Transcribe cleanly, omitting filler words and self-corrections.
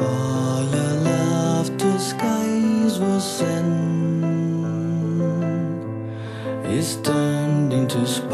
For your love to skies was sent, is turned into sky.